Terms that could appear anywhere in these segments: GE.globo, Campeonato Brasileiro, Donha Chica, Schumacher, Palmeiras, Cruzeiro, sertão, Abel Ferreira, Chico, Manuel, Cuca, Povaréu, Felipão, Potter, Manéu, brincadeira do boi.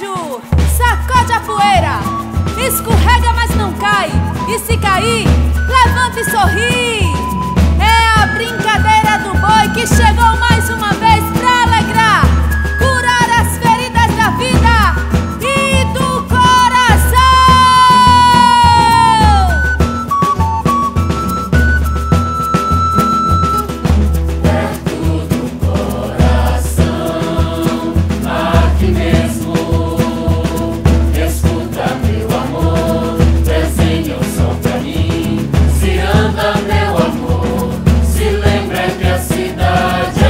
beijo, sacode a poeira, escorrega mas não cai, e se cair, levanta e sorri. É a brincadeira do boi que chegou mais uma vez pra alegrar, curar as feridas da vida e do coração. Perto do coração, aqui mesmo, escuta meu amor, desenho só pra mim. Se anda meu amor, se lembra que a cidade é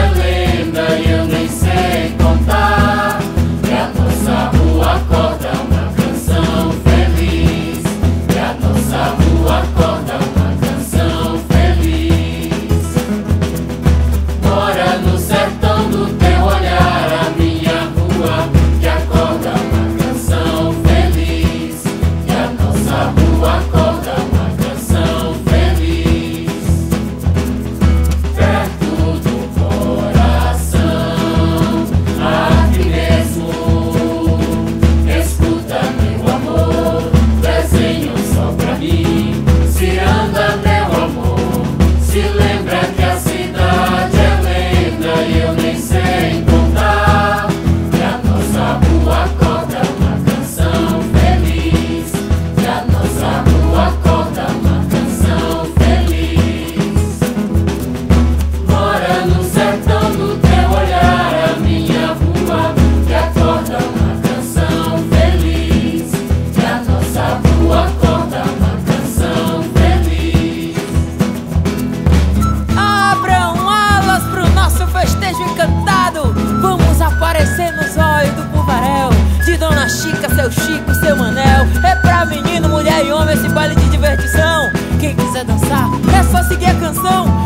lenda e eu nem sei contar. E a nossa rua acorda uma canção feliz, e a nossa rua acorda uma canção feliz. Mora no sertão do teu olhar, a minha rua que acorda uma canção feliz, e a nossa rua acorda uma canção feliz. Perto do coração, aqui mesmo, escuta meu amor, desenho só pra mim. Se anda meu amor, se lembra que a cidade é lenda e eu nem sei contar. E a nossa rua acorda uma canção feliz, e a nossa rua acorda uma canção feliz. Mora no sertão do teu olhar, a minha rua que acorda uma canção feliz, e a nossa rua acorda uma canção feliz. Abram alas pro nosso festejo encantado. Vamos aparecer no zóio do Povaréu, de Dona Chica, seu Chico, seu Manéu. É pra menino, mulher e homem esse baile de divertição. Quem quiser dançar, é só seguir a canção.